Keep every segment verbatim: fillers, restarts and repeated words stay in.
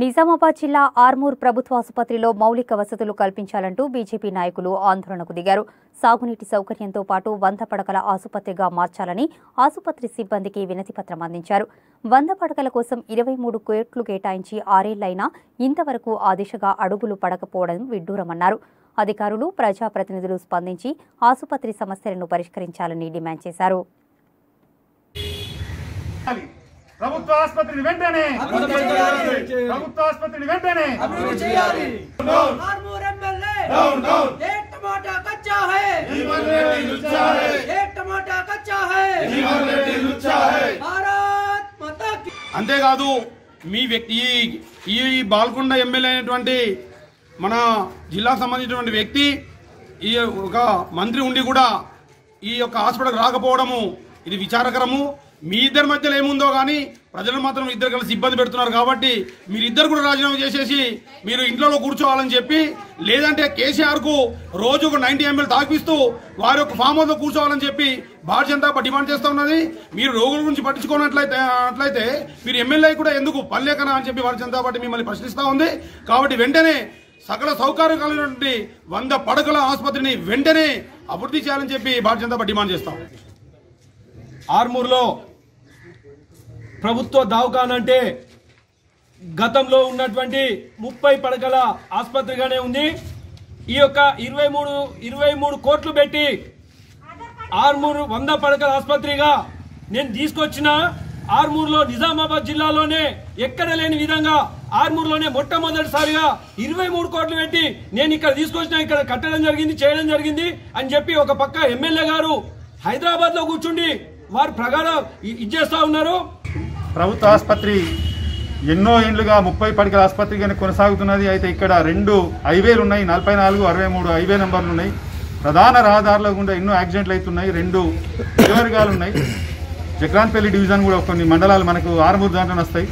నిజామాబాద్ జిల్లా ఆర్మూర్ ప్రభుత్వ ఆసుపత్రిలో మౌలిక వసతులు కల్పించాలంటూ బీజేపీ నాయకులు ఆందోళనకు దిగారు. సాగునీటి సౌకర్యంతో పాటు వంద పడకల ఆసుపత్రిగా మార్చాలని ఆసుపత్రి సిబ్బందికి వినతిపత్రం అందించారు. వంద పడకల కోసం ఇరవై మూడు కోట్లు కేటాయించి ఆరేళ్లైనా ఇంతవరకు ఆ దిశగా అడుగులు పడకపోవడం విడ్డూరమన్నారు. అధికారులు ప్రజాప్రతినిధులు స్పందించి ఆసుపత్రి సమస్యలను పరిష్కరించాలని డిమాండ్ చేశారు. ప్రభుత్వ ఆసుపత్రిని వెంటనే ప్రభుత్వ ఆసుపత్రిని వెంటనే అభివృద్ధి చేయాలి. ఆర్మూర్ ఎమ్మెల్యే డౌన్ డౌన్ ఏ టమాటా కచ్చా హై జీవన్ రెడ్డి లుచ్చా హై ఏ టమాటా కచ్చా హై జీవన్ రెడ్డి లుచ్చా హై భారత్ మాతా కి. అంతే కాదు మీ వ్యక్తి ఈ బాల్కొండ ఎమ్మెల్యే అయినటువంటి మన జిల్లాకు సంబంధించినటువంటి వ్యక్తి ఈ ఒక మంత్రి ఉండి కూడా ఈ యొక్క హాస్పిటల్ రాకపోవడము ఇది విచారకరము. మీ ఇద్దరి మధ్యలో ఏముందో కానీ ప్రజలు మాత్రం ఇద్దరు కలిసి ఇబ్బంది పెడుతున్నారు. కాబట్టి మీరిద్దరు కూడా రాజీనామా చేసేసి మీరు ఇంట్లో కూర్చోవాలని చెప్పి, లేదంటే కేసీఆర్ కు రోజు ఒక నైన్టీ ఎంఎల్ తాకిస్తూ వారి యొక్క ఫామ్ హౌస్ లో కూర్చోవాలని చెప్పి భారతీయ జనతా పార్టీ డిమాండ్ చేస్తూ ఉన్నది. మీరు రోగుల గురించి పట్టించుకోనట్లయితే అట్లయితే మీరు ఎమ్మెల్యే కూడా ఎందుకు పనిలేకనా అని చెప్పి భారతీయ జనతా పార్టీ మిమ్మల్ని ప్రశ్నిస్తూ ఉంది. కాబట్టి వెంటనే సకల సౌకర్యం కలిగినటువంటి వంద పడకల ఆసుపత్రిని వెంటనే అభివృద్ధి చేయాలని చెప్పి భారతీయ జనతా పార్టీ డిమాండ్ చేస్తాం. ఆర్మూర్లో ప్రభుత్వ దవాఖానా అంటే గతంలో ఉన్నటువంటి ముప్పై పడకల ఆసుపత్రిగానే ఉంది. ఈ యొక్క ఇరవై మూడు ఇరవై మూడు కోట్లు పెట్టి ఆర్మూరు వంద పడకల ఆసుపత్రిగా నేను తీసుకొచ్చిన ఆర్మూర్లో నిజామాబాద్ జిల్లాలోనే ఎక్కడ లేని విధంగా ఆర్మూర్లోనే మొట్టమొదటిసారిగా ఇరవై మూడు కోట్లు పెట్టి నేను ఇక్కడ తీసుకొచ్చిన, ఇక్కడ కట్టడం జరిగింది, చేయడం జరిగింది అని చెప్పి ఒక పక్క ఎమ్మెల్యే గారు హైదరాబాద్ లో కూర్చుండి వారు ప్రకారం ఇచ్చేస్తా ఉన్నారు. ప్రభుత్వ ఆసుపత్రి ఎన్నో ఏళ్లుగా ముప్పై పడకల ఆసుపత్రిగానే కొనసాగుతున్నది. అయితే ఇక్కడ రెండు హైవేలు ఉన్నాయి, నలభై నాలుగు అరవై మూడు హైవే నెంబర్లు ఉన్నాయి. ప్రధాన రహదారుల గుండా ఎన్నో యాక్సిడెంట్లు అవుతున్నాయి. రెండు నివర్గాలు ఉన్నాయి. జక్రాన్పల్లి డివిజన్ కూడా కొన్ని మండలాలు మనకు ఆర్మూర్ దాంట్లో వస్తాయి.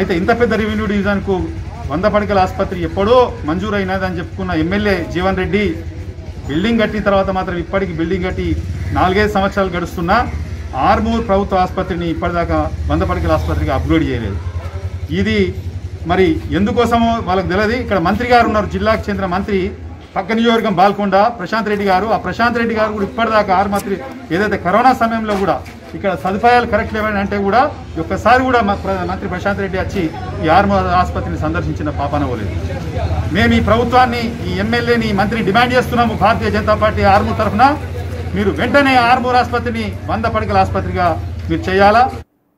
అయితే ఇంత పెద్ద రెవెన్యూ డివిజన్కు వంద పడకల ఆసుపత్రి ఎప్పుడో మంజూరైనది అని చెప్పుకున్న ఎమ్మెల్యే జీవన్ రెడ్డి బిల్డింగ్ కట్టిన తర్వాత మాత్రం ఇప్పటికీ బిల్డింగ్ కట్టి నాలుగైదు సంవత్సరాలు గడుస్తున్నా ఆర్మూర్ ప్రభుత్వ ఆసుపత్రిని ఇప్పటిదాకా వంద పడకల ఆసుపత్రికి అప్గ్రేడ్ చేయలేదు. ఇది మరి ఎందుకోసమో వాళ్ళకి తెలియదు. ఇక్కడ మంత్రి గారు ఉన్నారు, జిల్లాకు చెందిన మంత్రి, పక్క నియోజకవర్గం బాల్కొండ ప్రశాంత్ రెడ్డి గారు. ఆ ప్రశాంత్ రెడ్డి గారు కూడా ఇప్పటిదాకా ఆర్మూర్ ఏదైతే కరోనా సమయంలో కూడా ఇక్కడ సదుపాయాలు కరెక్ట్ లేవని అంటే కూడా ఒక్కసారి కూడా మంత్రి ప్రశాంత్ రెడ్డి వచ్చి ఈ ఆర్మూర్ ఆసుపత్రిని సందర్శించిన పాపన పోలేదు. మేము ఈ ప్రభుత్వాన్ని, ఈ ఎమ్మెల్యేని, మంత్రిని డిమాండ్ చేస్తున్నాము. భారతీయ జనతా పార్టీ ఆర్మూర్ తరఫున మీరు వెంటనే ఆర్మూర్ ఆసుపత్రిని వంద పడకల ఆసుపత్రిగా మీరు చేయాలా.